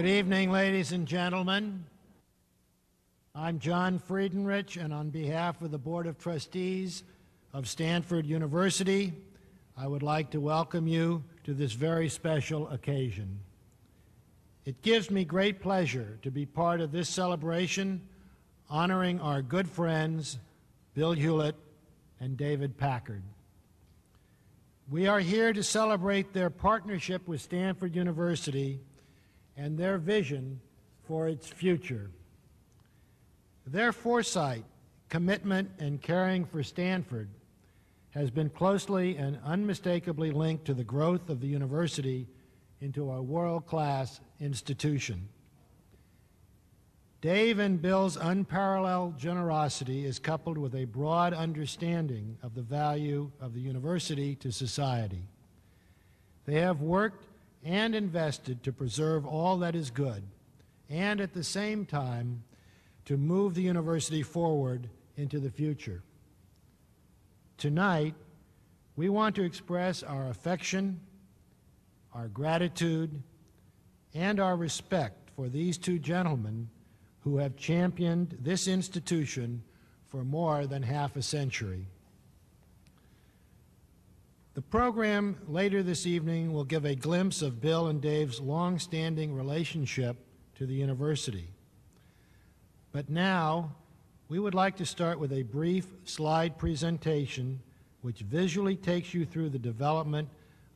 Good evening, ladies and gentlemen. I'm John Friedenrich, and on behalf of the Board of Trustees of Stanford University, I would like to welcome you to this very special occasion. It gives me great pleasure to be part of this celebration honoring our good friends, Bill Hewlett and David Packard. We are here to celebrate their partnership with Stanford University and their vision for its future. Their foresight, commitment, and caring for Stanford has been closely and unmistakably linked to the growth of the university into a world-class institution. Dave and Bill's unparalleled generosity is coupled with a broad understanding of the value of the university to society. They have worked and invested to preserve all that is good, and at the same time, to move the university forward into the future. Tonight, we want to express our affection, our gratitude, and our respect for these two gentlemen who have championed this institution for more than half a century. The program later this evening will give a glimpse of Bill and Dave's long-standing relationship to the university. But now, we would like to start with a brief slide presentation which visually takes you through the development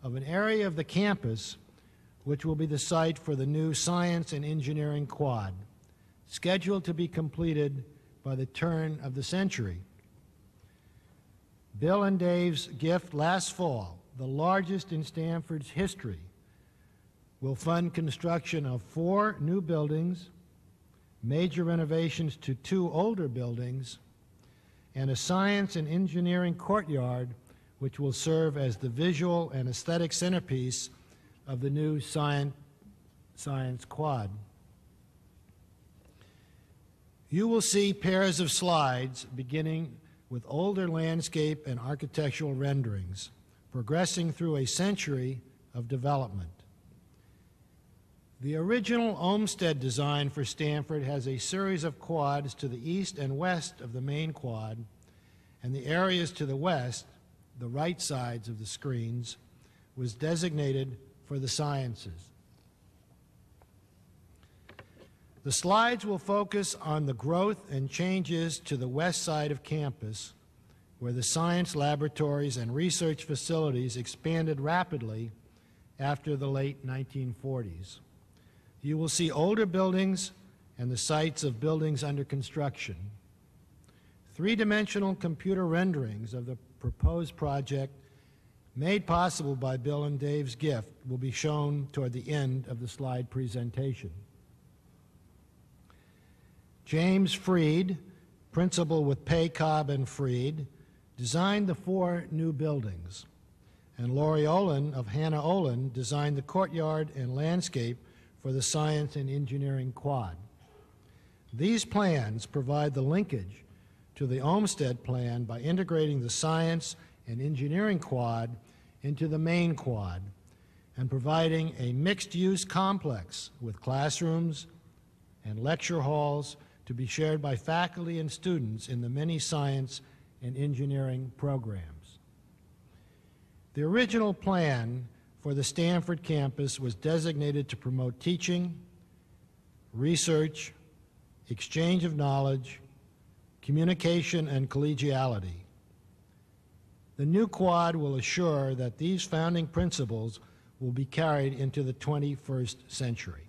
of an area of the campus which will be the site for the new Science and Engineering Quad, scheduled to be completed by the turn of the century. Bill and Dave's gift last fall, the largest in Stanford's history, will fund construction of 4 new buildings, major renovations to 2 older buildings, and a science and engineering courtyard which will serve as the visual and aesthetic centerpiece of the new science quad. You will see pairs of slides beginning with older landscape and architectural renderings, progressing through a century of development. The original Olmsted design for Stanford has a series of quads to the east and west of the main quad, and the areas to the west, the right sides of the screens, was designated for the sciences. The slides will focus on the growth and changes to the west side of campus, where the science laboratories and research facilities expanded rapidly after the late 1940s. You will see older buildings and the sites of buildings under construction. 3-dimensional computer renderings of the proposed project, made possible by Bill and Dave's gift, will be shown toward the end of the slide presentation. James Freed, principal with Pay Cobb and Freed, designed the 4 new buildings, and Lori Olin of Hannah Olin designed the courtyard and landscape for the Science and Engineering Quad. These plans provide the linkage to the Olmsted plan by integrating the Science and Engineering Quad into the main quad and providing a mixed-use complex with classrooms and lecture halls to be shared by faculty and students in the many science and engineering programs. The original plan for the Stanford campus was designated to promote teaching, research, exchange of knowledge, communication, and collegiality. The new quad will assure that these founding principles will be carried into the 21st century.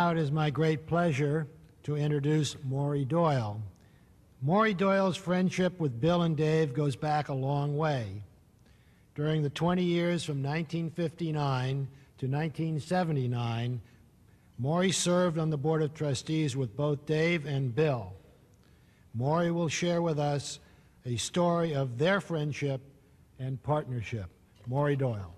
Now it is my great pleasure to introduce Maury Doyle. Maury Doyle's friendship with Bill and Dave goes back a long way. During the 20 years from 1959 to 1979, Maury served on the Board of Trustees with both Dave and Bill. Maury will share with us a story of their friendship and partnership. Maury Doyle.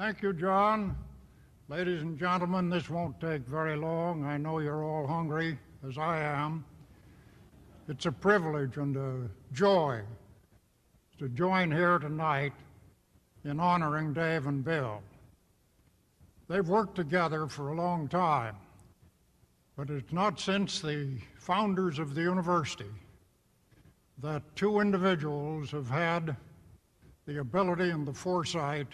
Thank you, John. Ladies and gentlemen, this won't take very long. I know you're all hungry, as I am. It's a privilege and a joy to join here tonight in honoring Dave and Bill. They've worked together for a long time, but it's not since the founders of the university that two individuals have had the ability and the foresight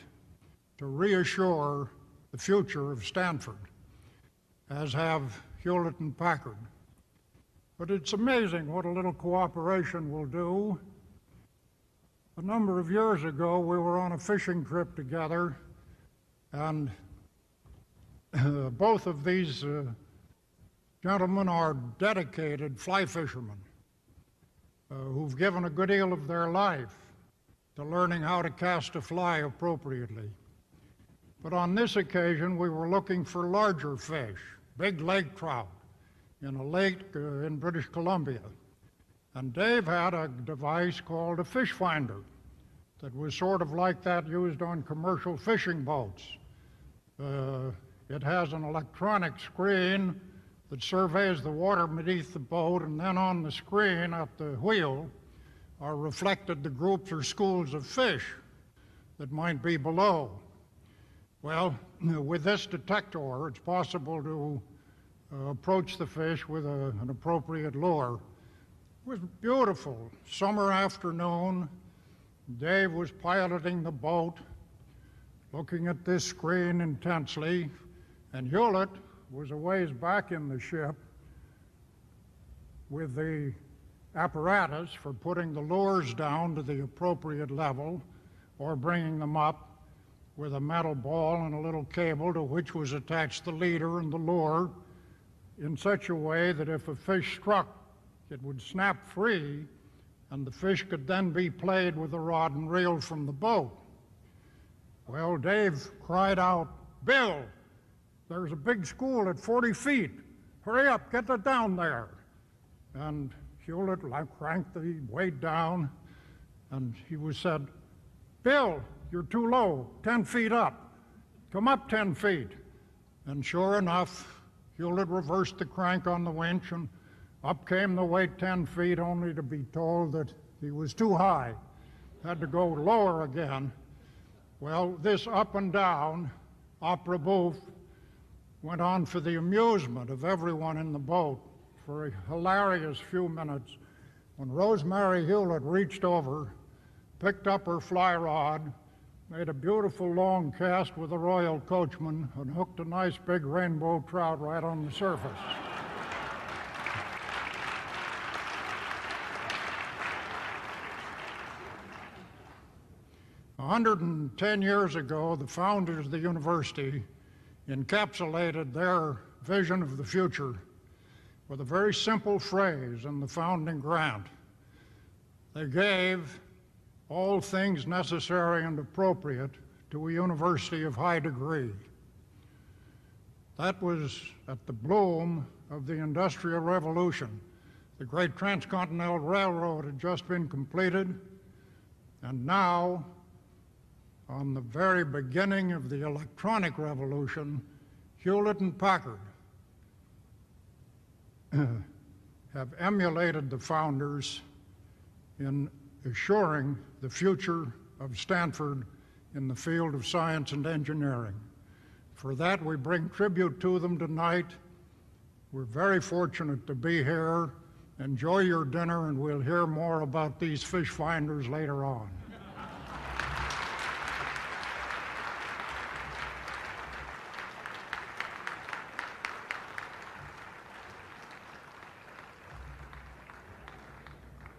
to reassure the future of Stanford, as have Hewlett and Packard. But it's amazing what a little cooperation will do. A number of years ago, we were on a fishing trip together, and both of these gentlemen are dedicated fly fishermen who've given a good deal of their life to learning how to cast a fly appropriately. But on this occasion, we were looking for larger fish, big lake trout, in a lake in British Columbia. And Dave had a device called a fish finder that was sort of like that used on commercial fishing boats. It has an electronic screen that surveys the water beneath the boat, and then on the screen at the wheel are reflected the groups or schools of fish that might be below. Well, with this detector, it's possible to approach the fish with an appropriate lure. It was beautiful summer afternoon. Dave was piloting the boat, looking at this screen intensely, and Hewlett was a ways back in the ship with the apparatus for putting the lures down to the appropriate level or bringing them up, with a metal ball and a little cable to which was attached the leader and the lure in such a way that if a fish struck, it would snap free, and the fish could then be played with a rod and reel from the boat. Well, Dave cried out, "Bill, there's a big school at 40 feet. Hurry up, get that down there." And Hewlett cranked the weight down, and he said, "Bill, you're too low, 10 feet up. Come up 10 feet." And sure enough, Hewlett reversed the crank on the winch, and up came the weight 10 feet, only to be told that he was too high. Had to go lower again. Well, this up and down, opera bouffe, went on for the amusement of everyone in the boat for a hilarious few minutes, when Rosemary Hewlett reached over, picked up her fly rod, made a beautiful long cast with a royal coachman, and hooked a nice big rainbow trout right on the surface. A 110 years ago, the founders of the university encapsulated their vision of the future with a very simple phrase in the founding grant. They gave all things necessary and appropriate to a university of high degree. That was at the bloom of the Industrial Revolution. The great transcontinental railroad had just been completed, and now, on the very beginning of the electronic revolution, Hewlett and Packard have emulated the founders in assuring the future of Stanford in the field of science and engineering. For that, we bring tribute to them tonight. We're very fortunate to be here. Enjoy your dinner, and we'll hear more about these fish finders later on.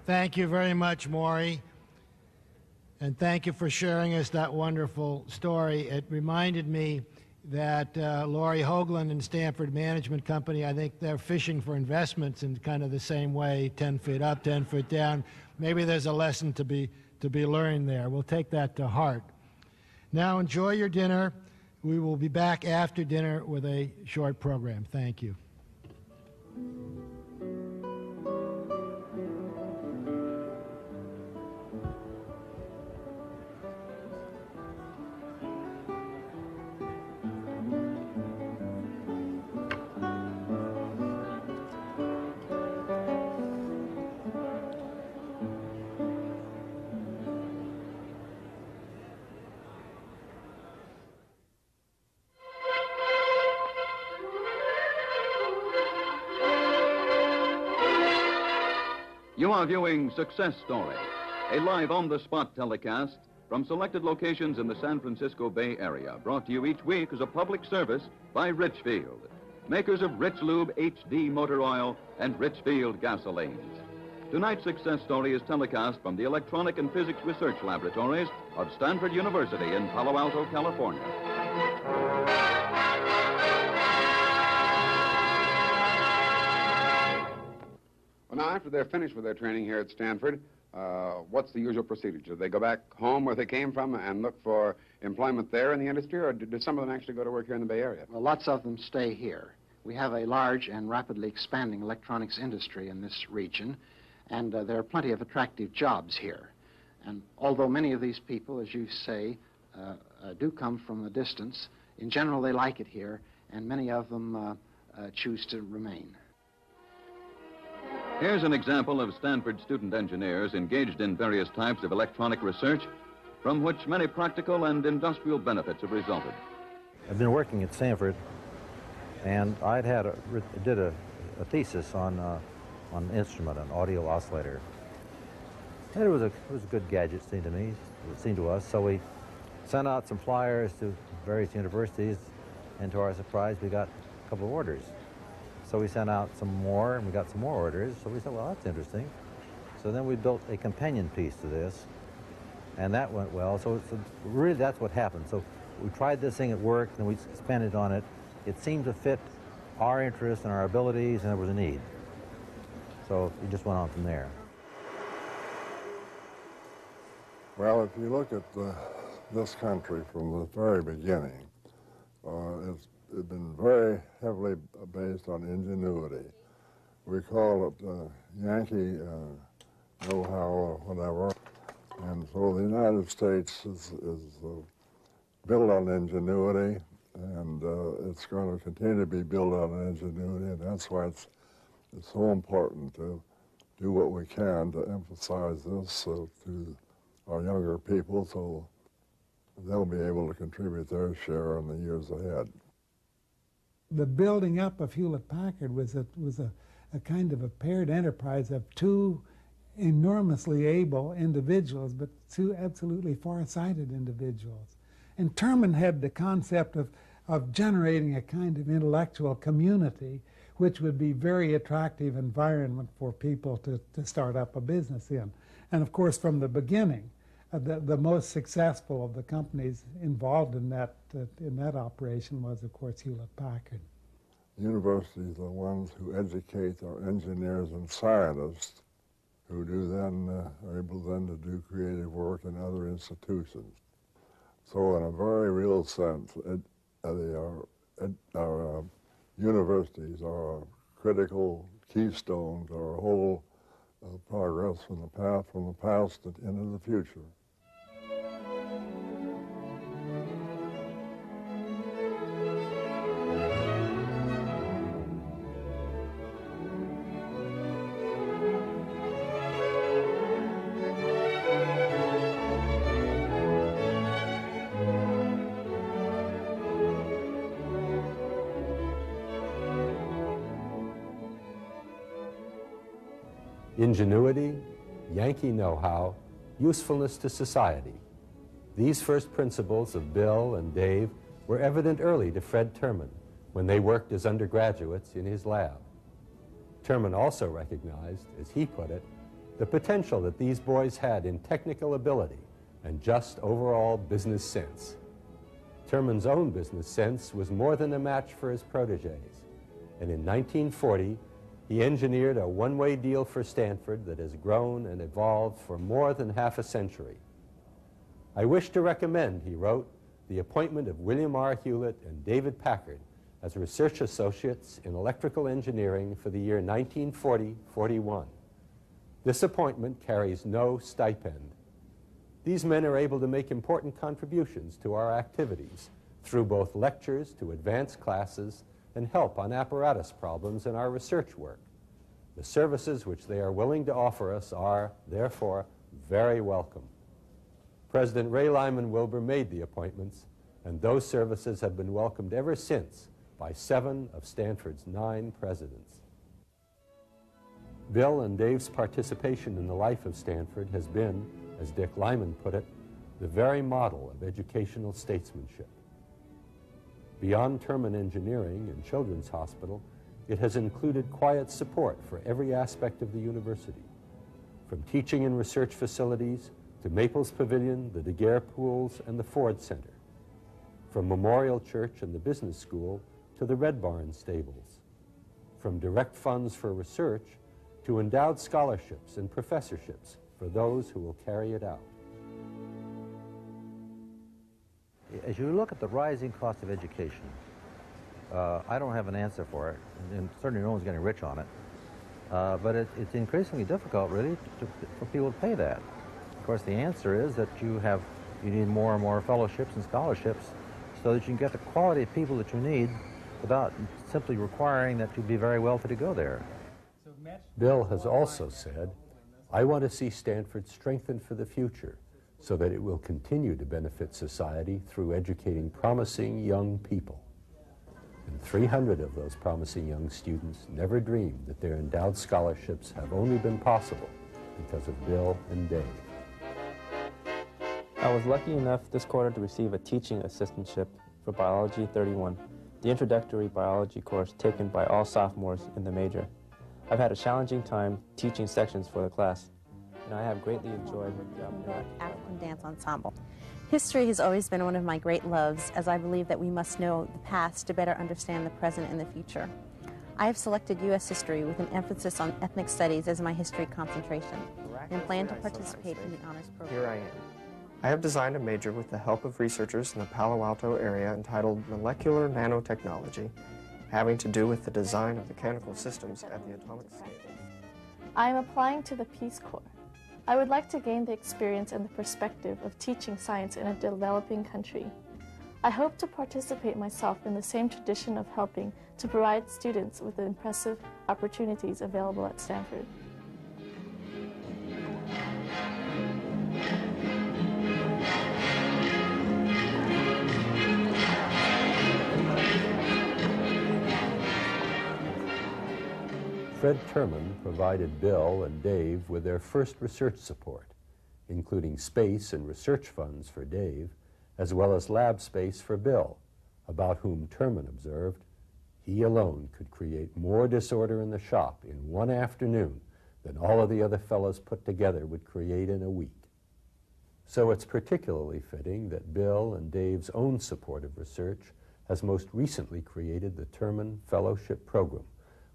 Thank you very much, Maury. And thank you for sharing us that wonderful story. It reminded me that Laurie Hoagland and Stanford Management Company, I think they're fishing for investments in kind of the same way, 10 feet up, 10 feet down. Maybe there's a lesson to be learned there. We'll take that to heart. Now enjoy your dinner. We will be back after dinner with a short program. Thank you. You are viewing Success Story, a live on-the-spot telecast from selected locations in the San Francisco Bay Area, brought to you each week as a public service by Richfield, makers of Rich Lube HD motor oil and Richfield gasolines. Tonight's Success Story is telecast from the Electronic and Physics Research Laboratories of Stanford University in Palo Alto, California. Now, after they're finished with their training here at Stanford, what's the usual procedure? Do they go back home where they came from and look for employment there in the industry, or do some of them actually go to work here in the Bay Area? Well, lots of them stay here. We have a large and rapidly expanding electronics industry in this region, and there are plenty of attractive jobs here. And although many of these people, as you say, do come from a distance, in general they like it here, and many of them choose to remain. Here's an example of Stanford student engineers engaged in various types of electronic research from which many practical and industrial benefits have resulted. I've been working at Stanford, and I'd had did a thesis on an instrument, an audio oscillator. And it was a good gadget, seemed to me, it seemed to us, so we sent out some flyers to various universities, and to our surprise, we got a couple of orders. So we sent out some more, and we got some more orders. So we said, well, that's interesting. So then we built a companion piece to this, and that went well. So it's really, that's what happened. So we tried this thing at work, and we expanded on it. It seemed to fit our interests and our abilities, and there was a need. So it just went on from there. Well, if you look at this country from the very beginning, it's been very heavily based on ingenuity. We call it Yankee know-how or whatever. And so the United States is built on ingenuity, and it's going to continue to be built on ingenuity, and that's why it's so important to do what we can to emphasize this to our younger people so they'll be able to contribute their share in the years ahead. The building up of Hewlett-Packard was a kind of a paired enterprise of two enormously able individuals, but two absolutely far-sighted individuals. And Terman had the concept of generating a kind of intellectual community, which would be very attractive environment for people to start up a business in. And of course, from the beginning, the most successful of the companies involved in that operation was, of course, Hewlett-Packard. Universities are the ones who educate our engineers and scientists, who do then are able then to do creative work in other institutions. So, in a very real sense, our universities are a critical keystone to our whole progress from the past into the future. Ingenuity, Yankee know-how, usefulness to society. These first principles of Bill and Dave were evident early to Fred Terman when they worked as undergraduates in his lab. Terman also recognized, as he put it, the potential that these boys had in technical ability and just overall business sense. Terman's own business sense was more than a match for his proteges, and in 1940, he engineered a one-way deal for Stanford that has grown and evolved for more than half a century. "I wish to recommend," he wrote, "the appointment of William R. Hewlett and David Packard as research associates in electrical engineering for the year 1940-41. This appointment carries no stipend. These men are able to make important contributions to our activities through both lectures to advanced classes and help on apparatus problems in our research work. The services which they are willing to offer us are, therefore, very welcome." President Ray Lyman Wilbur made the appointments, and those services have been welcomed ever since by 7 of Stanford's 9 presidents. Bill and Dave's participation in the life of Stanford has been, as Dick Lyman put it, the very model of educational statesmanship. Beyond Terman Engineering and Children's Hospital, it has included quiet support for every aspect of the university, from teaching and research facilities to Maples Pavilion, the Daguerre Pools, and the Ford Center, from Memorial Church and the Business School to the Red Barn Stables, from direct funds for research to endowed scholarships and professorships for those who will carry it out. As you look at the rising cost of education, I don't have an answer for it, and certainly no one's getting rich on it, but it's increasingly difficult, really, for people to pay that. Of course, the answer is that you need more and more fellowships and scholarships so that you can get the quality of people that you need without simply requiring that you be very wealthy to go there. Bill has also said, "I want to see Stanford strengthened for the future, so that it will continue to benefit society through educating promising young people." And 300 of those promising young students never dreamed that their endowed scholarships have only been possible because of Bill and Dave. I was lucky enough this quarter to receive a teaching assistantship for Biology 31, the introductory biology course taken by all sophomores in the major. I've had a challenging time teaching sections for the class, and I have greatly enjoyed my job. African Dance Ensemble. History has always been one of my great loves, as I believe that we must know the past to better understand the present and the future. I have selected U.S. history with an emphasis on ethnic studies as my history concentration, and plan to participate in the honors program. Here I am. I have designed a major with the help of researchers in the Palo Alto area entitled Molecular Nanotechnology, having to do with the design of mechanical systems at the atomic scale. I am applying to the Peace Corps. I would like to gain the experience and the perspective of teaching science in a developing country. I hope to participate myself in the same tradition of helping to provide students with the impressive opportunities available at Stanford. Fred Terman provided Bill and Dave with their first research support, including space and research funds for Dave, as well as lab space for Bill, about whom Terman observed, "He alone could create more disorder in the shop in one afternoon than all of the other fellows put together would create in a week." So it's particularly fitting that Bill and Dave's own support of research has most recently created the Terman Fellowship Program,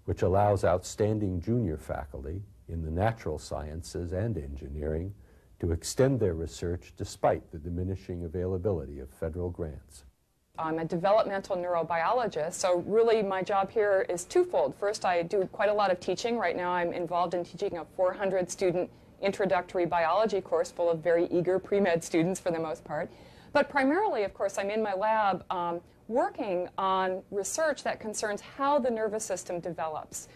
which allows outstanding junior faculty in the natural sciences and engineering to extend their research despite the diminishing availability of federal grants. I'm a developmental neurobiologist, so really my job here is twofold. First, I do quite a lot of teaching. Right now I'm involved in teaching a 400-student introductory biology course full of very eager pre-med students for the most part. But primarily, of course, I'm in my lab working on research that concerns how the nervous system develops,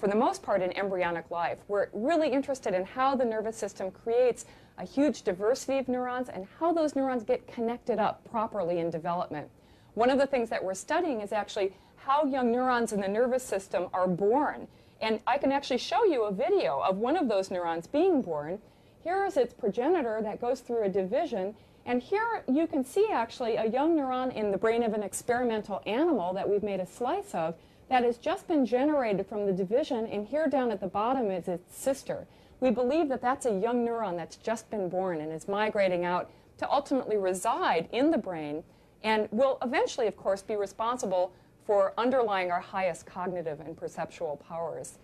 for the most part in embryonic life. We're really interested in how the nervous system creates a huge diversity of neurons and how those neurons get connected up properly in development. One of the things that we're studying is actually how young neurons in the nervous system are born. And I can actually show you a video of one of those neurons being born. Here is its progenitor that goes through a division. And here you can see actually a young neuron in the brain of an experimental animal that we've made a slice of that has just been generated from the division, and here down at the bottom is its sister. we believe that that's a young neuron that's just been born and is migrating out to ultimately reside in the brain and will eventually, of course, be responsible for underlying our highest cognitive and perceptual powers.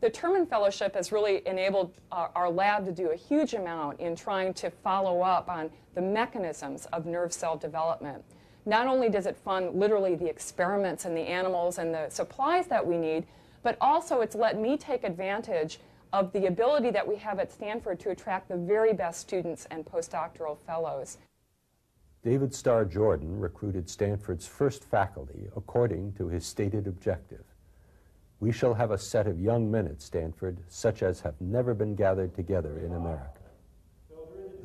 The Terman Fellowship has really enabled our lab to do a huge amount in trying to follow up on the mechanisms of nerve cell development. Not only does it fund literally the experiments and the animals and the supplies that we need, but also it's let me take advantage of the ability that we have at Stanford to attract the very best students and postdoctoral fellows. David Starr Jordan recruited Stanford's first faculty according to his stated objective. We shall have a set of young men at Stanford such as have never been gathered together in America.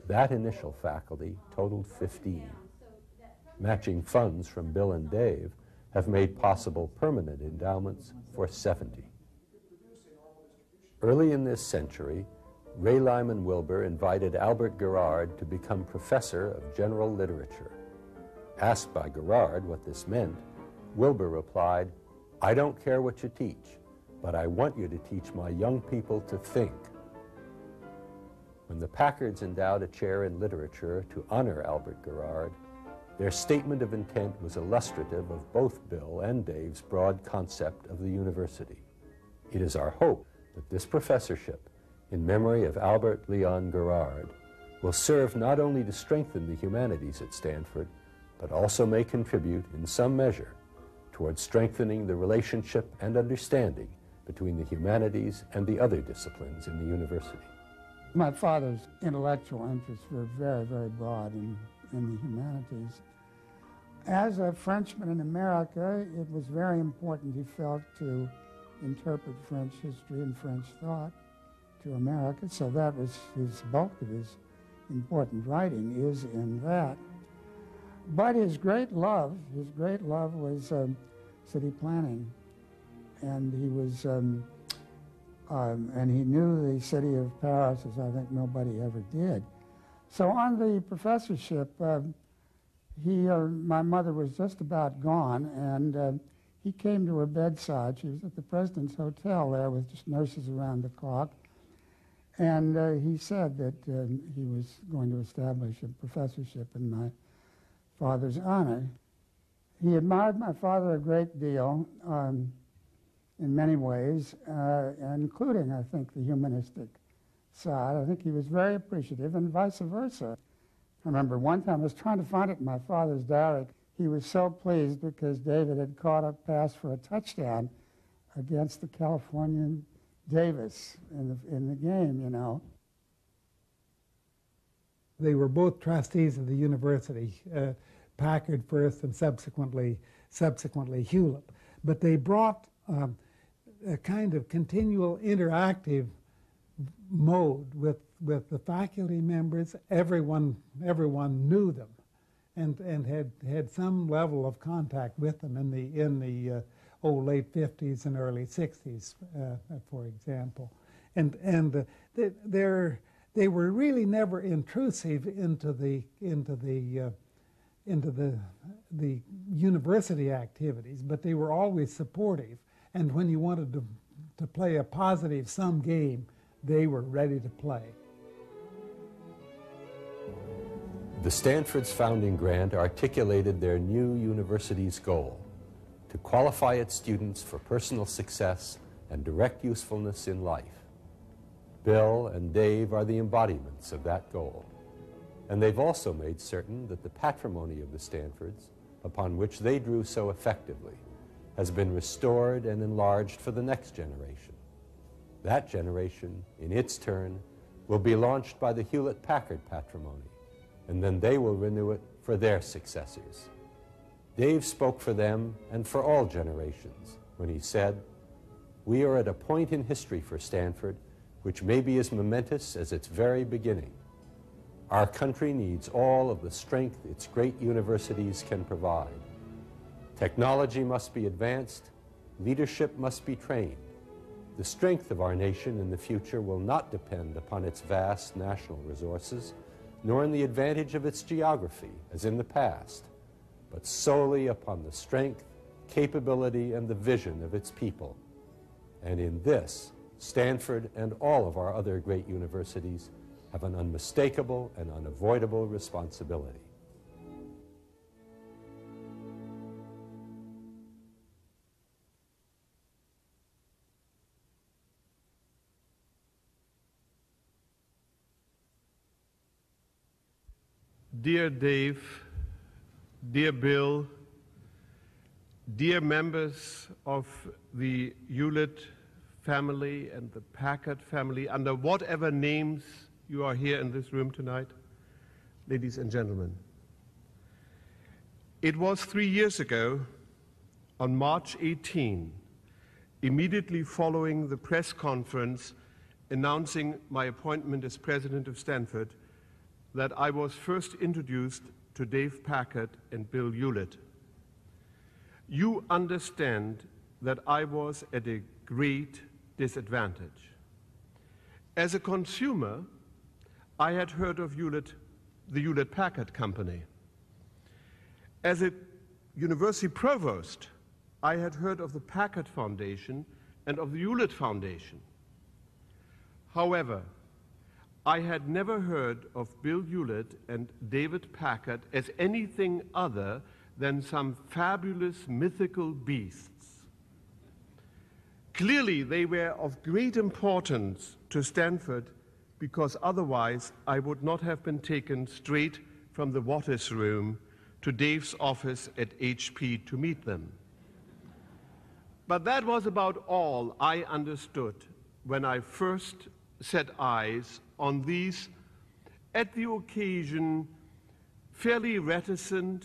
That initial faculty totaled 15. Matching funds from Bill and Dave have made possible permanent endowments for 70. Early in this century, Ray Lyman Wilbur invited Albert Guérard to become professor of general literature. Asked by Guérard what this meant, Wilbur replied, "I don't care what you teach, but I want you to teach my young people to think." When the Packards endowed a chair in literature to honor Albert Guérard, their statement of intent was illustrative of both Bill and Dave's broad concept of the university. It is our hope that this professorship, in memory of Albert Léon Guérard, will serve not only to strengthen the humanities at Stanford, but also may contribute in some measure towards strengthening the relationship and understanding between the humanities and the other disciplines in the university. My father's intellectual interests were very, very broad in the humanities. As a Frenchman in America, it was very important, he felt, to interpret French history and French thought to America, so that was his bulk of his important writing is in that. But his great love was city planning, and he was, and he knew the city of Paris as I think nobody ever did. So on the professorship, my mother was just about gone, and he came to her bedside. She was at the President's Hotel there with just nurses around the clock. And he said that he was going to establish a professorship in my father's honor. He admired my father a great deal in many ways, including, I think, the humanistic side. I think he was very appreciative, and vice versa. I remember one time I was trying to find it in my father's diary. He was so pleased because David had caught a pass for a touchdown against the Californian Davis in the game, you know. They were both trustees of the university, Packard first and subsequently Hewlett. But they brought a kind of continual interactive mode with the faculty members. Everyone knew them, and had some level of contact with them in the late 50s and early 60s, for example. And they were really never intrusive into the university activities, but they were always supportive. And when you wanted to play a positive sum game, they were ready to play. The Stanford's founding grant articulated their new university's goal: to qualify its students for personal success and direct usefulness in life. Bill and Dave are the embodiments of that goal, and they've also made certain that the patrimony of the Stanfords, upon which they drew so effectively, has been restored and enlarged for the next generation. That generation, in its turn, will be launched by the Hewlett-Packard patrimony, and then they will renew it for their successors. Dave spoke for them and for all generations when he said, "We are at a point in history for Stanford which may be as momentous as its very beginning. Our country needs all of the strength its great universities can provide. Technology must be advanced, leadership must be trained. The strength of our nation in the future will not depend upon its vast national resources, nor on the advantage of its geography as in the past, but solely upon the strength, capability, and the vision of its people. And in this, Stanford and all of our other great universities have an unmistakable and unavoidable responsibility. Dear Dave, dear Bill, dear members of the Hewlett family and the Packard family, under whatever names you are here in this room tonight, ladies and gentlemen. It was 3 years ago, on March 18, immediately following the press conference announcing my appointment as president of Stanford, that I was first introduced to Dave Packard and Bill Hewlett. You understand that I was at a great disadvantage. As a consumer, I had heard of Hewlett, the Hewlett-Packard company. As a university provost, I had heard of the Packard Foundation and of the Hewlett Foundation. However, I had never heard of Bill Hewlett and David Packard as anything other than some fabulous mythical beasts. Clearly, they were of great importance to Stanford because otherwise I would not have been taken straight from the Wattis room to Dave's office at HP to meet them. But that was about all I understood when I first set eyes on these, at the occasion, fairly reticent,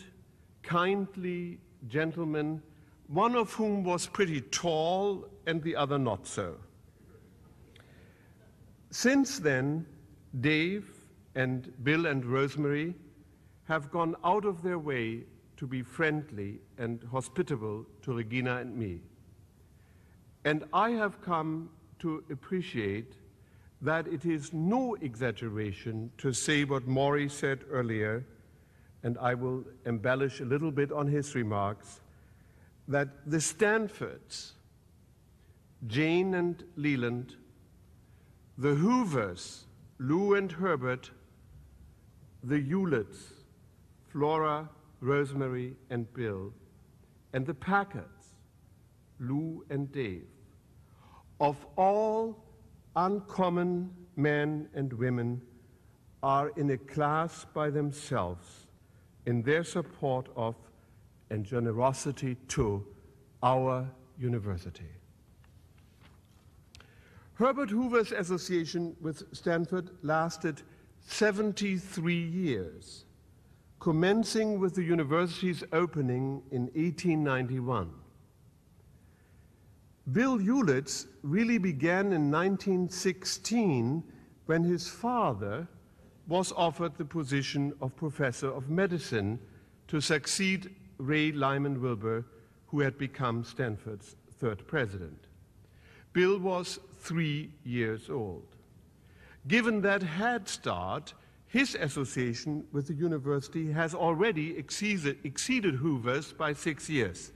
kindly gentlemen, one of whom was pretty tall and the other not so. Since then, Dave and Bill and Rosemary have gone out of their way to be friendly and hospitable to Regina and me. And I have come to appreciate that it is no exaggeration to say what Maury said earlier, and I will embellish a little bit on his remarks, that the Stanfords, Jane and Leland, the Hoovers, Lou and Herbert, the Hewletts, Flora, Rosemary, and Bill, and the Packards, Lou and Dave, of all uncommon men and women, are in a class by themselves in their support of and generosity to our university. Herbert Hoover's association with Stanford lasted 73 years, commencing with the university's opening in 1891. Bill Hewlett's really began in 1916 when his father was offered the position of professor of medicine to succeed Ray Lyman Wilbur, who had become Stanford's third president. Bill was 3 years old. Given that head start, his association with the university has already exceeded Hoover's by 6 years.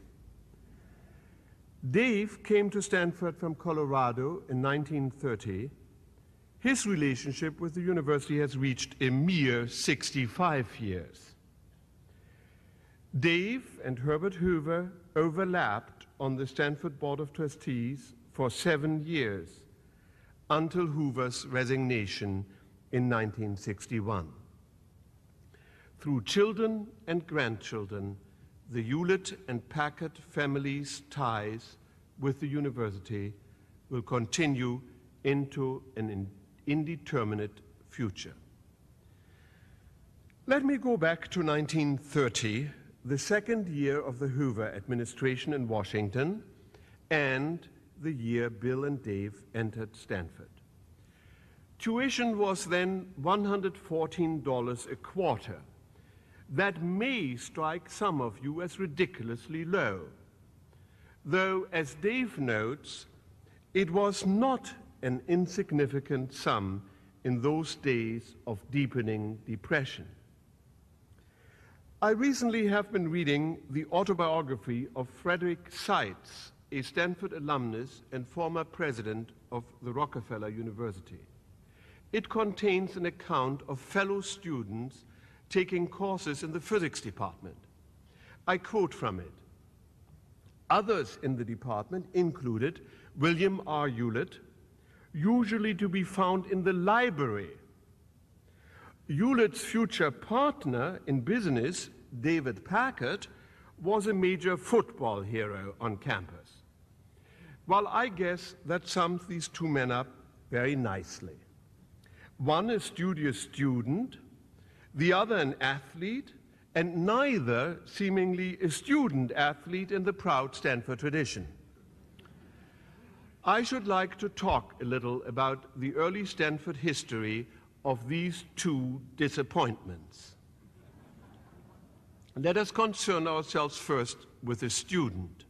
Dave came to Stanford from Colorado in 1930. His relationship with the university has reached a mere 65 years. Dave and Herbert Hoover overlapped on the Stanford Board of Trustees for 7 years until Hoover's resignation in 1961. Through children and grandchildren, the Hewlett and Packard families' ties with the university will continue into an indeterminate future. Let me go back to 1930, the second year of the Hoover administration in Washington, and the year Bill and Dave entered Stanford. Tuition was then $114 a quarter. That may strike some of you as ridiculously low, though, as Dave notes, it was not an insignificant sum in those days of deepening depression. I recently have been reading the autobiography of Frederick Seitz, a Stanford alumnus and former president of the Rockefeller University. It contains an account of fellow students taking courses in the physics department. I quote from it. Others in the department included William R. Hewlett, usually to be found in the library. Hewlett's future partner in business, David Packard, was a major football hero on campus. Well, I guess that sums these two men up very nicely. One a studious student, the other an athlete, and neither seemingly a student athlete in the proud Stanford tradition. I should like to talk a little about the early Stanford history of these two disappointments. Let us concern ourselves first with a student.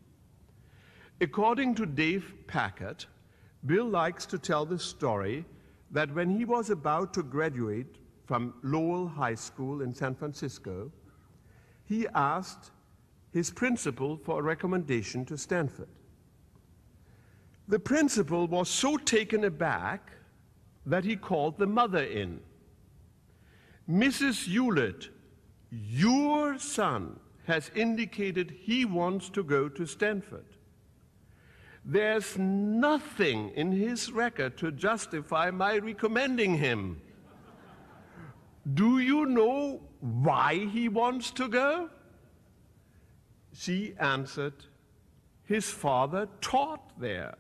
According to Dave Packard, Bill likes to tell the story that when he was about to graduate from Lowell High School in San Francisco, he asked his principal for a recommendation to Stanford. The principal was so taken aback that he called the mother in. Mrs. Hewlett, your son has indicated he wants to go to Stanford. There's nothing in his record to justify my recommending him. Do you know why he wants to go? She answered, his father taught there.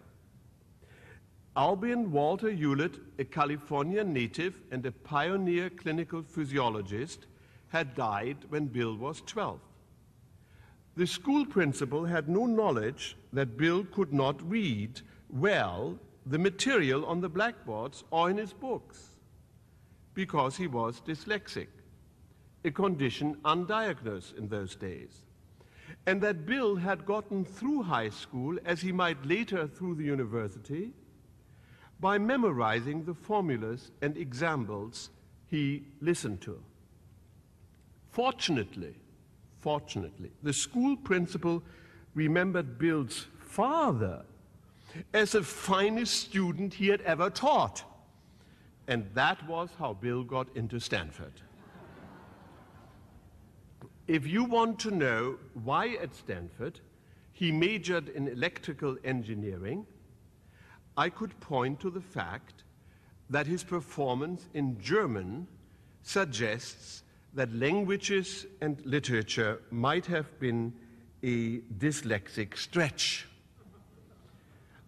Albion Walter Hewlett, a California native and a pioneer clinical physiologist, had died when Bill was 12. The school principal had no knowledge that Bill could not read well the material on the blackboards or in his books because he was dyslexic, a condition undiagnosed in those days, and that Bill had gotten through high school, as he might later through the university, by memorizing the formulas and examples he listened to. Fortunately, the school principal remembered Bill's father as the finest student he had ever taught. And that was how Bill got into Stanford. If you want to know why at Stanford he majored in electrical engineering, I could point to the fact that his performance in German suggests that languages and literature might have been a dyslexic stretch.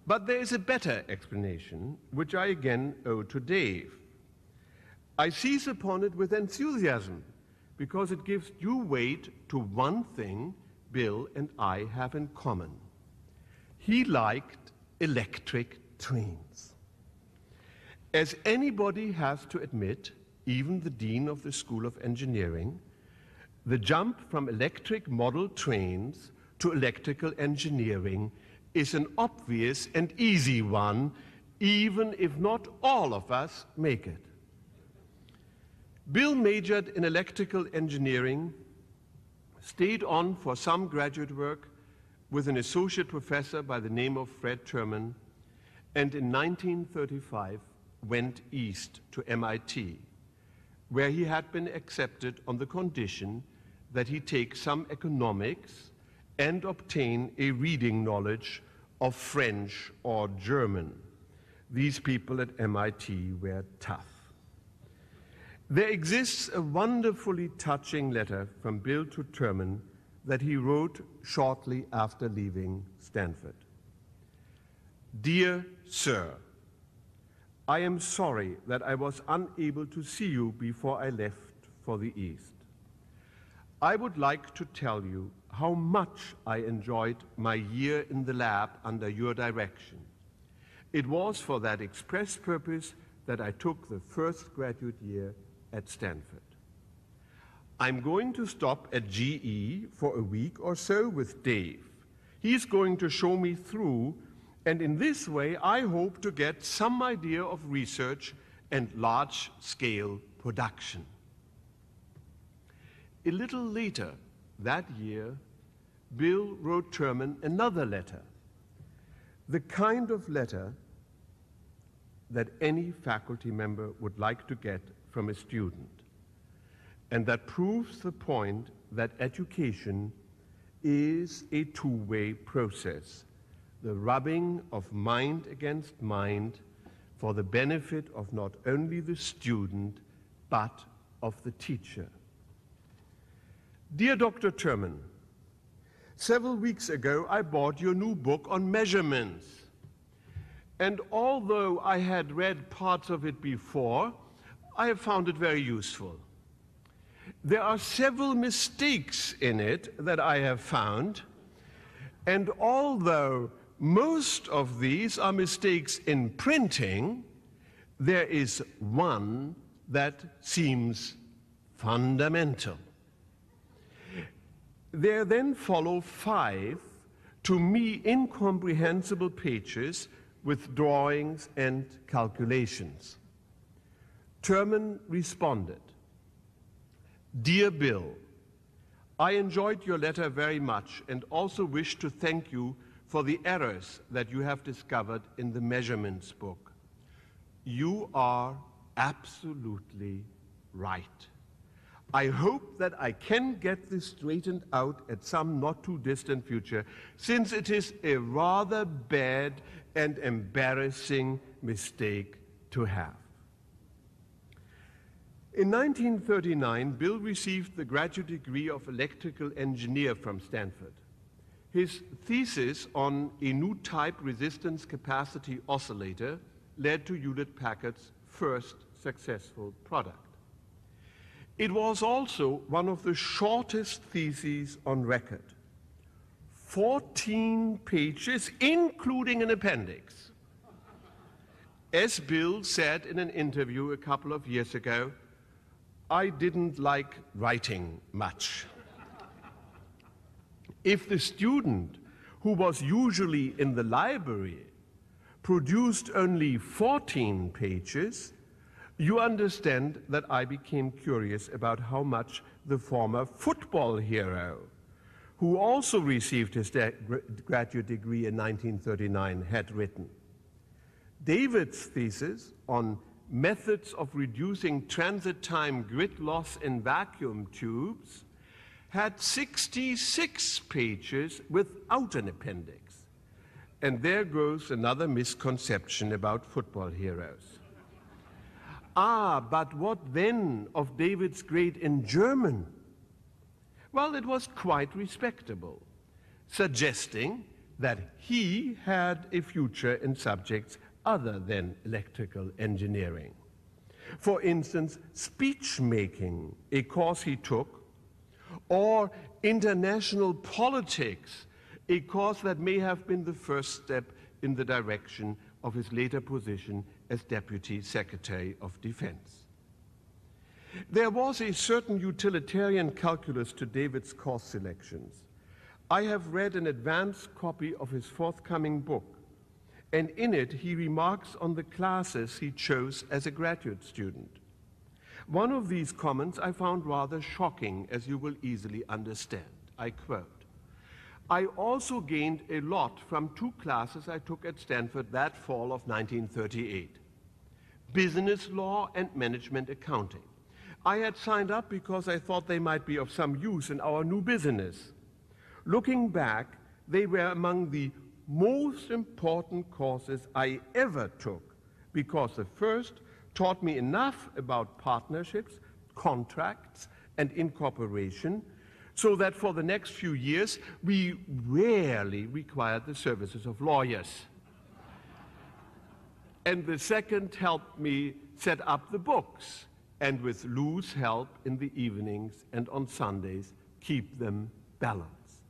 But there is a better explanation, which I again owe to Dave. I seize upon it with enthusiasm because it gives due weight to one thing Bill and I have in common. He liked electric trains. As anybody has to admit, even the dean of the School of Engineering, the jump from electric model trains to electrical engineering is an obvious and easy one, even if not all of us make it. Bill majored in electrical engineering, stayed on for some graduate work with an associate professor by the name of Fred Terman, and in 1935 went east to MIT, where he had been accepted on the condition that he take some economics and obtain a reading knowledge of French or German. These people at MIT were tough. There exists a wonderfully touching letter from Bill to Terman that he wrote shortly after leaving Stanford. Dear Sir, I am sorry that I was unable to see you before I left for the East. I would like to tell you how much I enjoyed my year in the lab under your direction. It was for that express purpose that I took the first graduate year at Stanford. I'm going to stop at GE for a week or so with Dave. He's going to show me through, and in this way, I hope to get some idea of research and large-scale production. A little later that year, Bill wrote Terman another letter, the kind of letter that any faculty member would like to get from a student, and that proves the point that education is a two-way process, the rubbing of mind against mind for the benefit of not only the student, but of the teacher. Dear Dr. Terman, several weeks ago I bought your new book on measurements, and although I had read parts of it before, I have found it very useful. There are several mistakes in it that I have found, and although most of these are mistakes in printing, there is one that seems fundamental. There then follow 5, to me, incomprehensible pages with drawings and calculations. Terman responded, "Dear Bill, I enjoyed your letter very much and also wish to thank you for the errors that you have discovered in the measurements book. You are absolutely right. I hope that I can get this straightened out at some not too distant future, since it is a rather bad and embarrassing mistake to have." In 1939, Bill received the graduate degree of electrical engineer from Stanford. His thesis on a new type resistance capacity oscillator led to Hewlett-Packard's first successful product. It was also one of the shortest theses on record, 14 pages, including an appendix. As Bill said in an interview a couple of years ago, "I didn't like writing much." If the student, who was usually in the library, produced only 14 pages, you understand that I became curious about how much the former football hero, who also received his graduate degree in 1939, had written. David's thesis on methods of reducing transit time grid loss in vacuum tubes had 66 pages without an appendix. And there goes another misconception about football heroes. But what then of David's grade in German? Well, it was quite respectable, suggesting that he had a future in subjects other than electrical engineering. For instance, speech making, a course he took, or international politics, a course that may have been the first step in the direction of his later position as Deputy Secretary of Defense. There was a certain utilitarian calculus to David's course selections. I have read an advanced copy of his forthcoming book, and in it he remarks on the classes he chose as a graduate student. One of these comments I found rather shocking, as you will easily understand. I quote, "I also gained a lot from 2 classes I took at Stanford that fall of 1938, business law and management accounting. I had signed up because I thought they might be of some use in our new business. Looking back, they were among the most important courses I ever took, because the first taught me enough about partnerships, contracts, and incorporation, so that for the next few years we rarely required the services of lawyers. And the second helped me set up the books, and with Lou's help in the evenings and on Sundays, keep them balanced."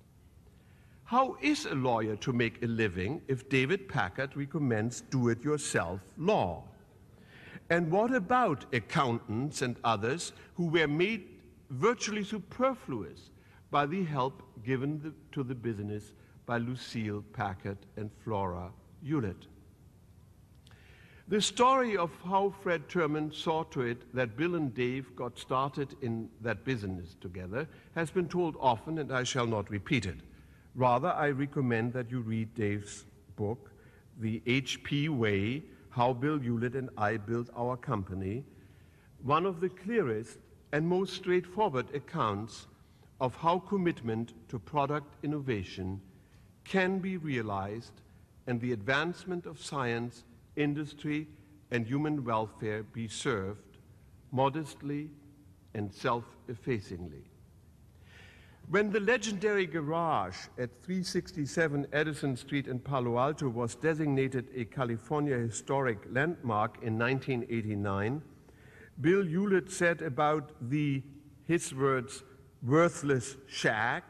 How is a lawyer to make a living if David Packard recommends do-it-yourself law? And what about accountants and others who were made virtually superfluous by the help given to the business by Lucille Packard and Flora Hewlett? The story of how Fred Terman saw to it that Bill and Dave got started in that business together has been told often, and I shall not repeat it. Rather, I recommend that you read Dave's book The HP Way, How Bill Hewlett and I Built Our Company, one of the clearest and most straightforward accounts of how commitment to product innovation can be realized and the advancement of science, industry, and human welfare be served modestly and self-effacingly. When the legendary garage at 367 Edison Street in Palo Alto was designated a California Historic Landmark in 1989, Bill Hewlett said about the, his words, worthless shack,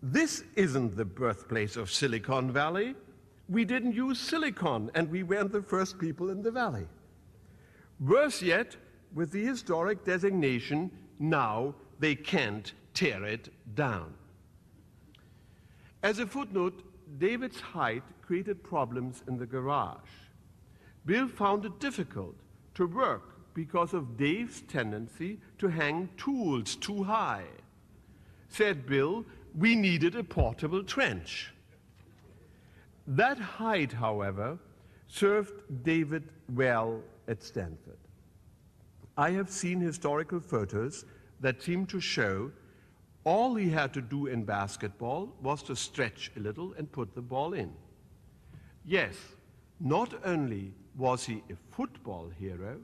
"This isn't the birthplace of Silicon Valley. We didn't use silicon, and we weren't the first people in the valley." Worse yet, with the historic designation, now they can't tear it down. As a footnote, David's height created problems in the garage. Bill found it difficult to work because of Dave's tendency to hang tools too high. Said Bill, "We needed a portable trench." That height, however, served David well at Stanford. I have seen historical photos that seem to show all he had to do in basketball was to stretch a little and put the ball in. Yes, not only was he a football hero,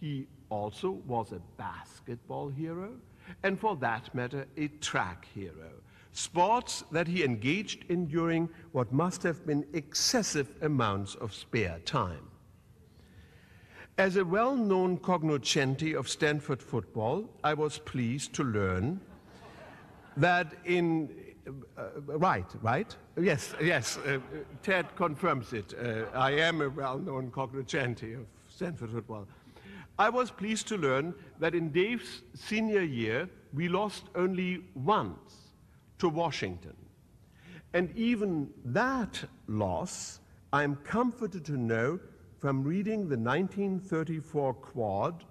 he also was a basketball hero, and for that matter, a track hero. Sports that he engaged in during what must have been excessive amounts of spare time. As a well-known cognoscente of Stanford football, I was pleased to learn that in... right? Yes, Ted confirms it. I am a well-known cognoscente of Stanford football. I was pleased to learn that in Dave's senior year, we lost only once to Washington. And even that loss, I am comforted to know from reading the 1934 Quad,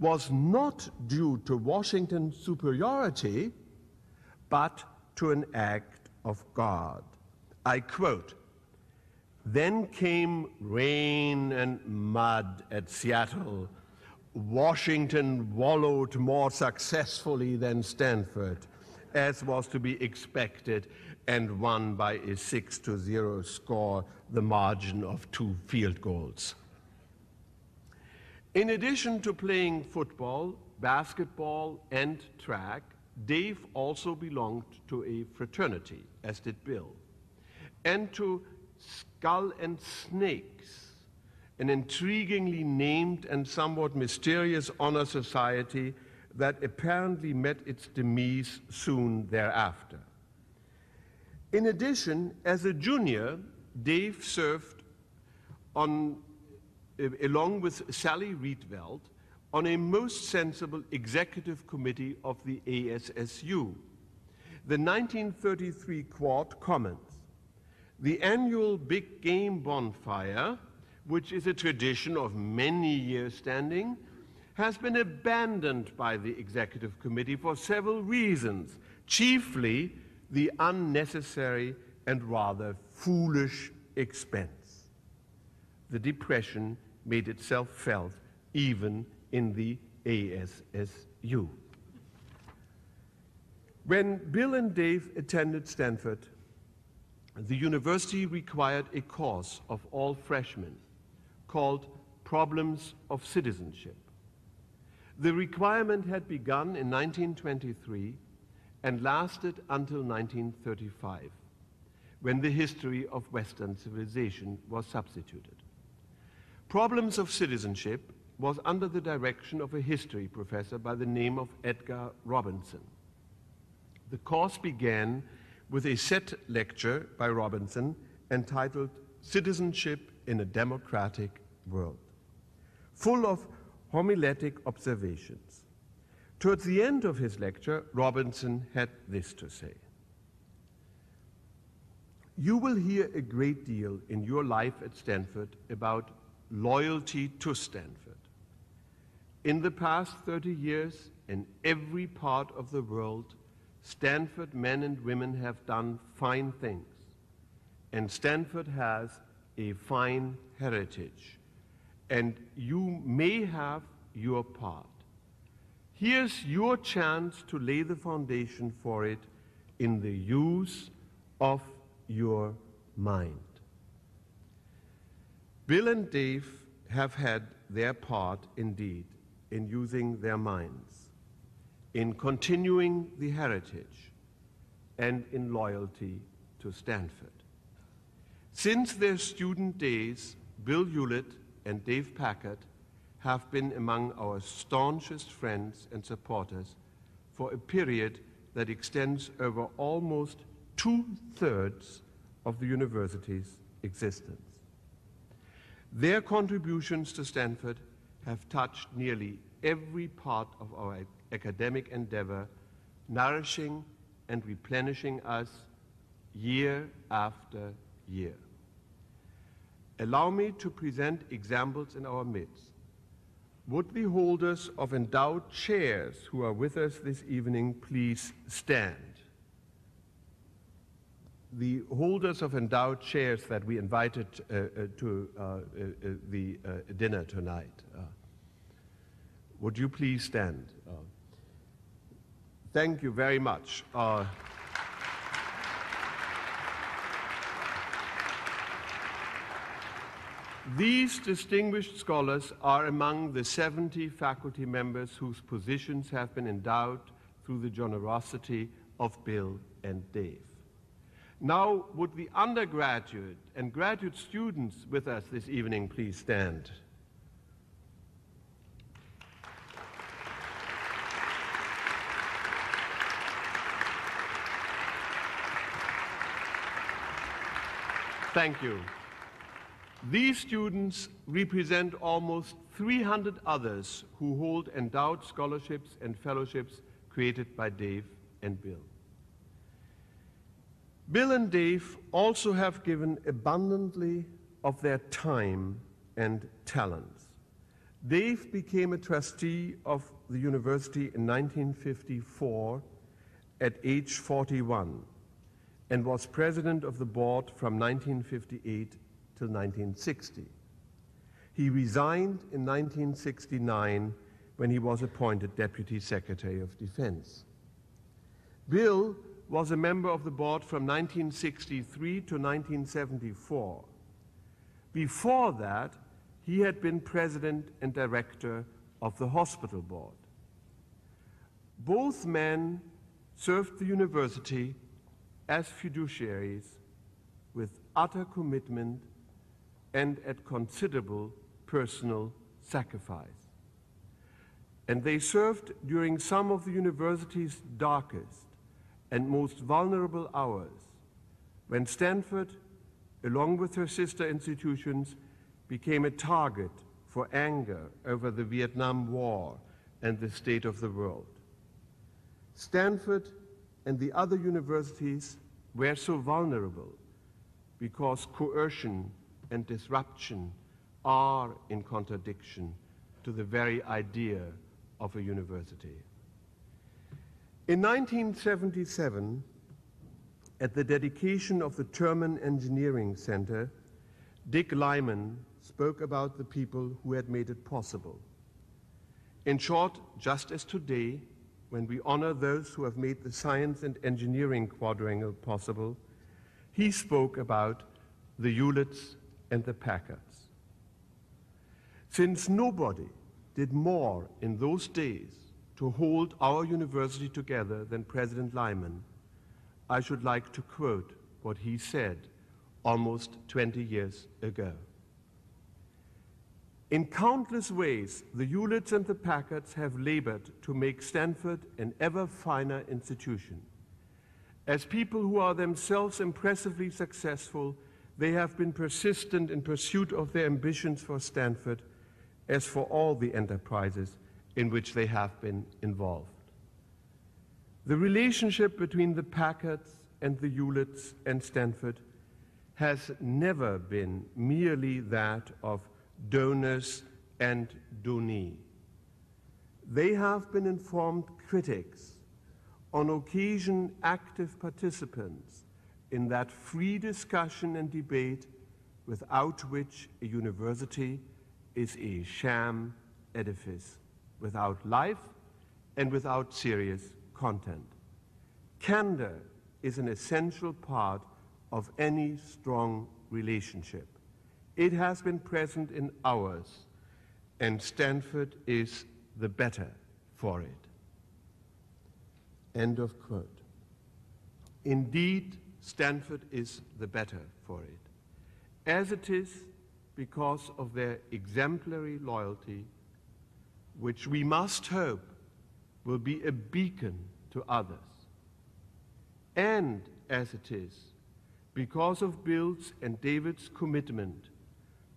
was not due to Washington's superiority, but to an act of God. I quote, "Then came rain and mud at Seattle. Washington wallowed more successfully than Stanford, as was to be expected, and won by a 6-0 score, the margin of 2 field goals." In addition to playing football, basketball, and track, Dave also belonged to a fraternity, as did Bill, and to Skull and Snakes, an intriguingly named and somewhat mysterious honor society that apparently met its demise soon thereafter. In addition, as a junior, Dave served on, along with Sally Rietveld, on a most sensible executive committee of the ASSU. The 1933 Quad comments, "The annual big game bonfire, which is a tradition of many years standing, has been abandoned by the executive committee for several reasons, chiefly the unnecessary and rather foolish expense." The depression made itself felt even in the ASSU. When Bill and Dave attended Stanford, the university required a course of all freshmen called Problems of Citizenship. The requirement had begun in 1923 and lasted until 1935, when the history of Western civilization was substituted. Problems of Citizenship was under the direction of a history professor by the name of Edgar Robinson. The course began with a set lecture by Robinson entitled Citizenship in a Democratic World, full of homiletic observations. Towards the end of his lecture, Robinson had this to say: "You will hear a great deal in your life at Stanford about loyalty to Stanford. In the past 30 years, in every part of the world, Stanford men and women have done fine things, and Stanford has a fine heritage, and you may have your part. Here's your chance to lay the foundation for it in the use of your mind. Bill and Dave have had their part, indeed, in using their minds, in continuing the heritage, and in loyalty to Stanford. Since their student days, Bill Hewlett and Dave Packard have been among our staunchest friends and supporters for a period that extends over almost 2/3 of the university's existence. Their contributions to Stanford have touched nearly every part of our academic endeavor, nourishing and replenishing us year after year. Allow me to present examples in our midst. Would-be holders of endowed chairs who are with us this evening please stand? The holders of endowed chairs that we invited to the dinner tonight, would you please stand? Thank you very much. These distinguished scholars are among the 70 faculty members whose positions have been endowed through the generosity of Bill and Dave. Now, would the undergraduate and graduate students with us this evening please stand? Thank you. These students represent almost 300 others who hold endowed scholarships and fellowships created by Dave and Bill. Bill and Dave also have given abundantly of their time and talents. Dave became a trustee of the university in 1954 at age 41 and was president of the board from 1958 till 1960. He resigned in 1969 when he was appointed Deputy Secretary of Defense. Bill was a member of the board from 1963 to 1974. Before that, he had been president and director of the hospital board. Both men served the university as fiduciaries with utter commitment and at considerable personal sacrifice. And they served during some of the university's darkest and most vulnerable hours, when Stanford, along with her sister institutions, became a target for anger over the Vietnam War and the state of the world. Stanford and the other universities were so vulnerable because coercion and disruption are in contradiction to the very idea of a university. In 1977, at the dedication of the Terman Engineering Center, Dick Lyman spoke about the people who had made it possible. In short, just as today, when we honor those who have made the science and engineering quadrangle possible, he spoke about the Hewletts and the Packards. Since nobody did more in those days to hold our university together than President Lyman, I should like to quote what he said almost 20 years ago. In countless ways, the Hewletts and the Packards have labored to make Stanford an ever finer institution. As people who are themselves impressively successful, they have been persistent in pursuit of their ambitions for Stanford, as for all the enterprises in which they have been involved. The relationship between the Packards and the Hewletts and Stanford has never been merely that of donors and donee. They have been informed critics, on occasion active participants in that free discussion and debate without which a university is a sham edifice, without life and without serious content. Candor is an essential part of any strong relationship. It has been present in ours, and Stanford is the better for it." End of quote. Indeed, Stanford is the better for it, as it is because of their exemplary loyalty, which we must hope will be a beacon to others, and as it is because of Bill's and David's commitment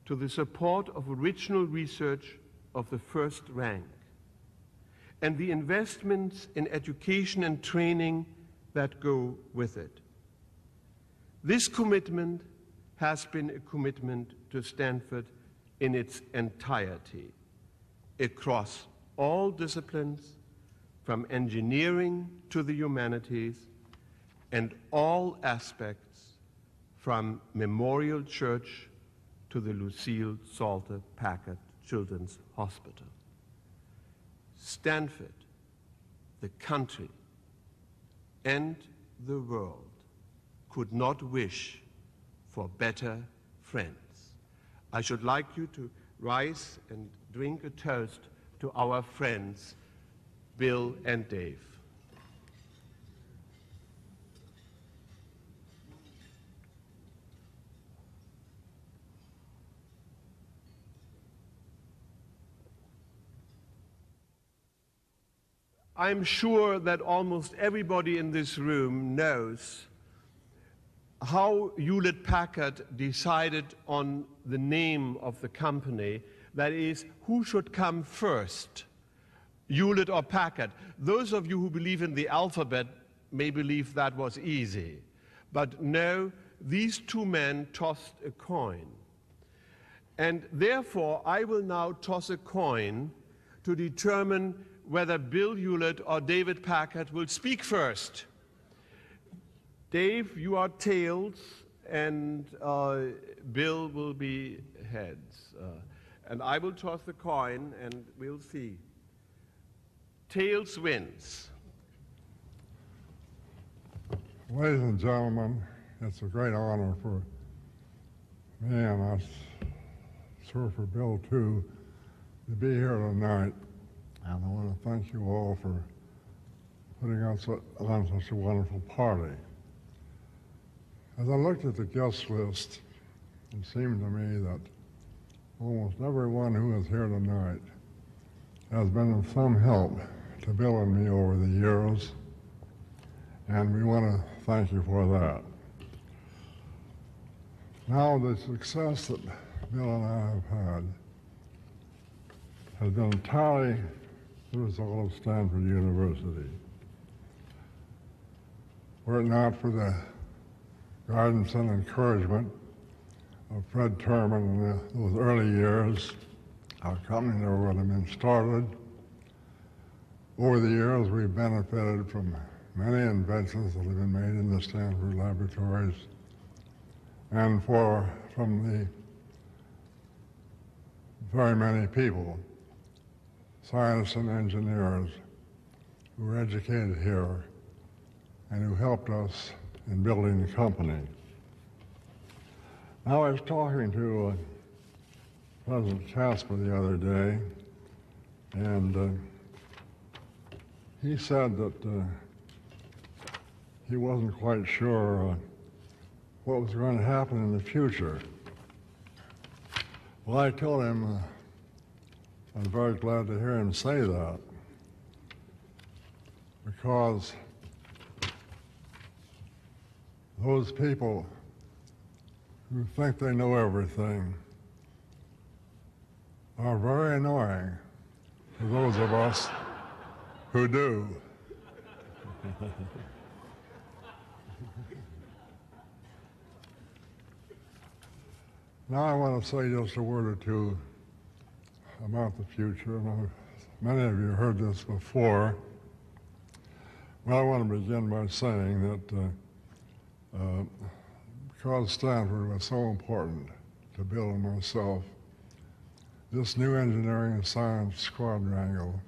to the support of original research of the first rank, and the investments in education and training that go with it. This commitment has been a commitment to Stanford in its entirety, across all disciplines, from engineering to the humanities, and all aspects, from Memorial Church to the Lucille Salter Packard Children's Hospital. Stanford, the country, and the world could not wish for better friends. I should like you to rise and drink a toast to our friends, Bill and Dave. I'm sure that almost everybody in this room knows how Hewlett-Packard decided on the name of the company, that is, who should come first, Hewlett or Packard. Those of you who believe in the alphabet may believe that was easy, but no, these two men tossed a coin. And therefore, I will now toss a coin to determine whether Bill Hewlett or David Packard will speak first. Dave, you are tails, and Bill will be heads. And I will toss the coin, and we'll see. Tails wins. Ladies and gentlemen, it's a great honor for me, and I'm sure for Bill too, to be here tonight. And I want to thank you all for putting on such a wonderful party. As I looked at the guest list, it seemed to me that almost everyone who is here tonight has been of some help to Bill and me over the years, and we want to thank you for that. Now, the success that Bill and I have had has been entirely the result of Stanford University. Were it not for the guidance and encouragement of Fred Terman in those early years, our company never would have been started. Over the years, we've benefited from many inventions that have been made in the Stanford laboratories, and from the very many people, scientists and engineers, who were educated here and who helped us in building the company. Now, I was talking to President Casper the other day, and he said that he wasn't quite sure what was going to happen in the future. Well, I told him, I'm very glad to hear him say that, because those people who think they know everything are very annoying to those of us who do. Now, I want to say just a word or two about the future. Many of you heard this before. Well, I want to begin by saying that because Stanford was so important to Bill and myself, this new engineering and science quadrangle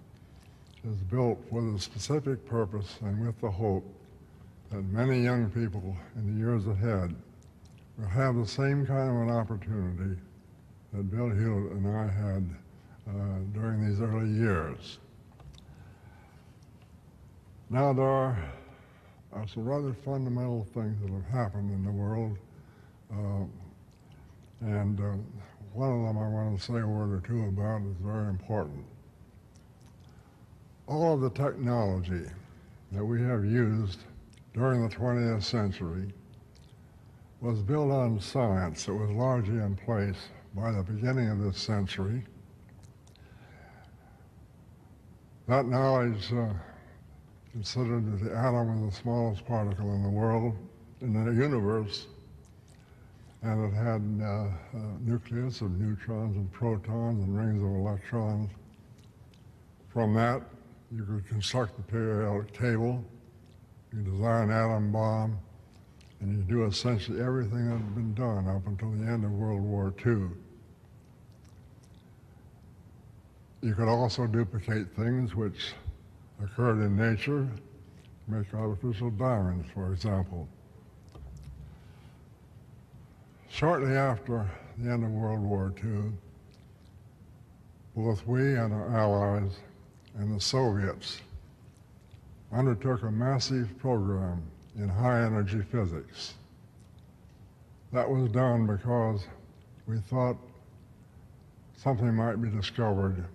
is built with a specific purpose and with the hope that many young people in the years ahead will have the same kind of an opportunity that Bill Hewlett and I had during these early years. Now there are some rather fundamental things that have happened in the world, and one of them I want to say a word or two about is very important. All of the technology that we have used during the 20th century was built on science that was largely in place by the beginning of this century. That knowledge considered that the atom was the smallest particle in the world, in the universe, and it had a nucleus of neutrons and protons and rings of electrons. From that, you could construct the periodic table, you design an atom bomb, and you do essentially everything that had been done up until the end of World War II. You could also duplicate things which occurred in nature, make artificial diamonds, for example. Shortly after the end of World War II, both we and our allies and the Soviets undertook a massive program in high-energy physics. That was done because we thought something might be discovered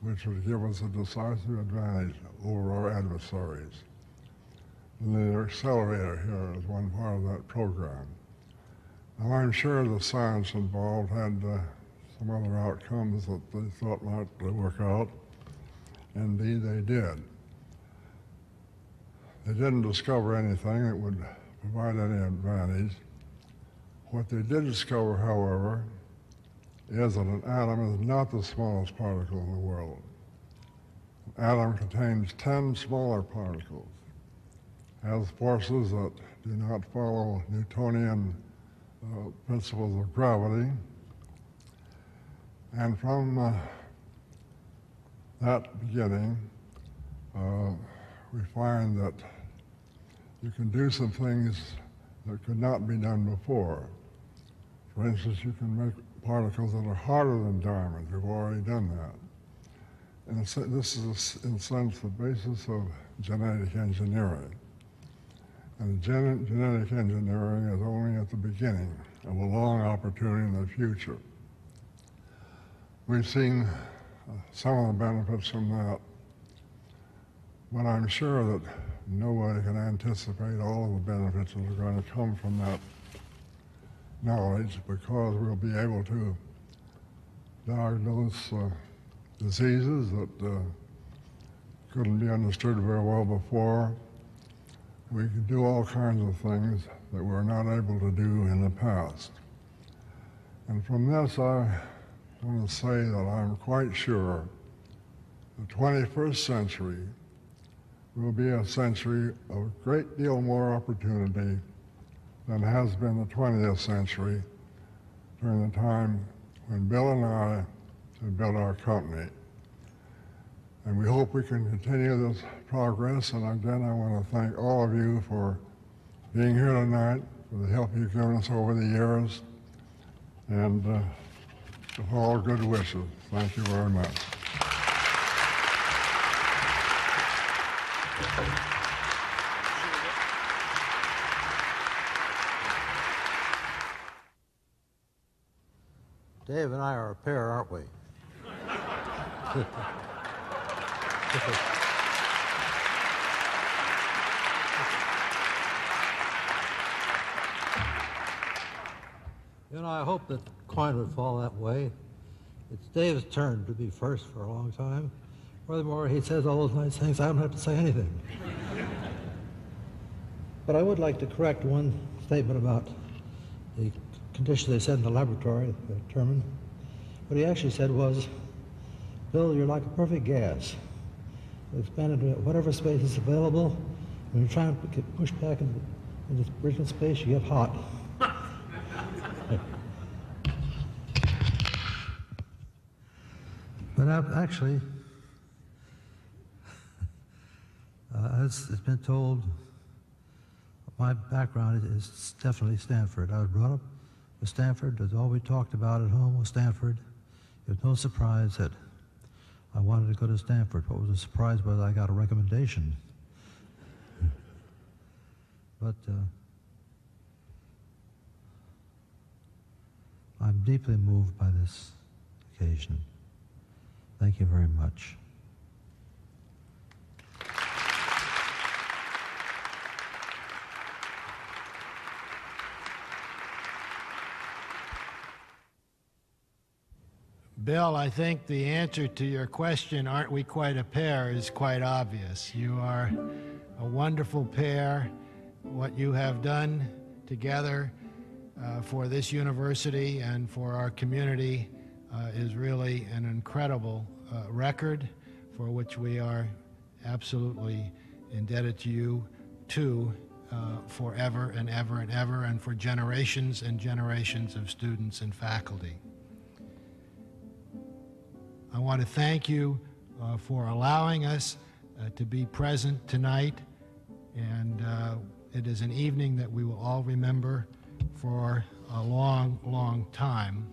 which would give us a decisive advantage over our adversaries. And the accelerator here is one part of that program. Now, I'm sure the science involved had some other outcomes that they thought might work out. Indeed, they did. They didn't discover anything that would provide any advantage. What they did discover, however, is that an atom is not the smallest particle in the world. An atom contains 10 smaller particles, has forces that do not follow Newtonian principles of gravity, and from that beginning, we find that you can do some things that could not be done before. For instance, you can make particles that are harder than diamonds. We've already done that. And this is, in a sense, the basis of genetic engineering. And genetic engineering is only at the beginning of a long opportunity in the future. We've seen some of the benefits from that, but I'm sure that nobody can anticipate all of the benefits that are going to come from that knowledge, because we'll be able to diagnose diseases that couldn't be understood very well before. We can do all kinds of things that we were not able to do in the past. And from this, I want to say that I'm quite sure the 21st century will be a century of a great deal more opportunity than has been the 20th century during the time when Bill and I had built our company. And we hope we can continue this progress. And again, I want to thank all of you for being here tonight, for the help you've given us over the years, and for all good wishes. Thank you very much. Dave and I are a pair, aren't we? You know, I hope that the coin would fall that way. It's Dave's turn to be first for a long time. Furthermore, he says all those nice things, I don't have to say anything. But I would like to correct one statement about the condition they said in the laboratory, Terman. What he actually said was, Bill, you're like a perfect gas. You expand into whatever space is available. When you're trying to get pushed back into this original space, you get hot. And I've actually, as it's been told, my background is definitely Stanford. I was brought up with Stanford. That's all we talked about at home was Stanford. It was no surprise that I wanted to go to Stanford. What was a surprise was I got a recommendation. But I'm deeply moved by this occasion. Thank you very much. Bill, I think the answer to your question, aren't we quite a pair, is quite obvious. You are a wonderful pair. What you have done together for this university and for our community is really an incredible record for which we are absolutely indebted to you too forever and ever and ever, and for generations and generations of students and faculty. I want to thank you for allowing us to be present tonight, and it is an evening that we will all remember for a long, long time.